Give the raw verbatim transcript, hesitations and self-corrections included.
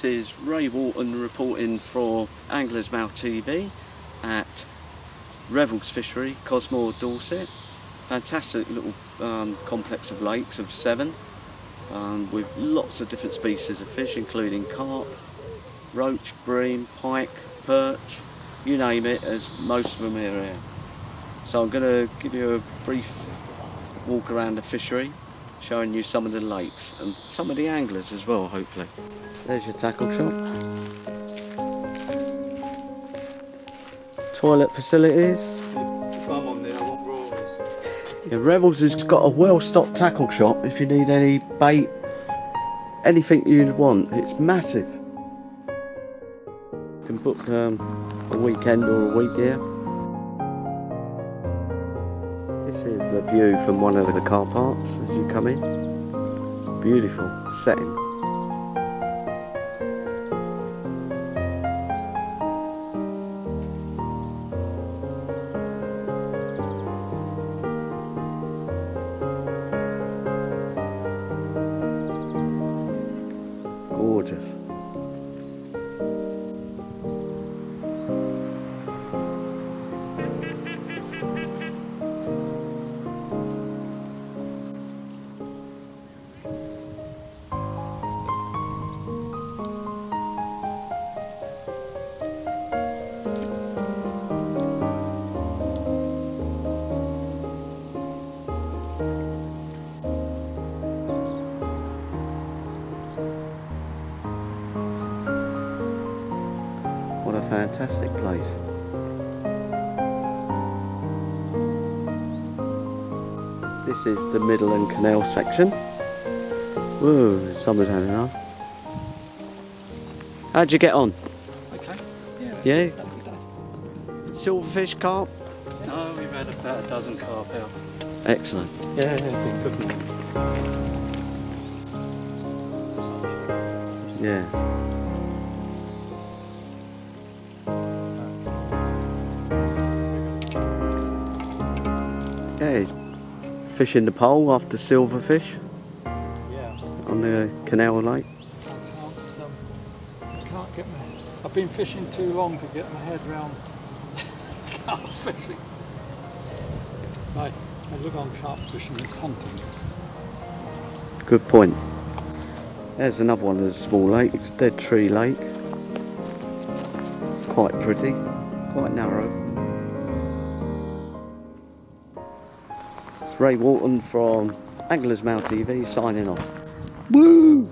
This is Ray Walton reporting for Angler's Mail T V at Revels Fishery, Cosmore, Dorset. Fantastic little um, complex of lakes of seven um, with lots of different species of fish, including carp, roach, bream, pike, perch, you name it, as most of them are here. So I'm going to give you a brief walk around the fishery, showing you some of the lakes and some of the anglers as well, hopefully. There's your tackle shop. Toilet facilities. Yeah, Revels has got a well-stocked tackle shop if you need any bait, anything you'd want. It's massive. You can book um, a weekend or a week here. This is a view from one of the car parks as you come in. Beautiful setting. Gorgeous. Fantastic place. This is the middle and canal section. Whoa, the summer's had enough. How'd you get on? Okay. Yeah. Yeah? Silverfish, carp? No, we've had about a dozen carp out. Excellent. Yeah, it's been good. Morning. Yeah. Yeah, he's fishing the pole after silverfish, yeah, on the canal lake. I can't get my, I've been fishing too long to get my head round carp fishing. Right, I look on carp fishing as hunting. Good point. There's another one of the small lakes, Dead Tree Lake. Quite pretty, quite narrow. Ray Walton from Angler's Mail T V signing off. Woo!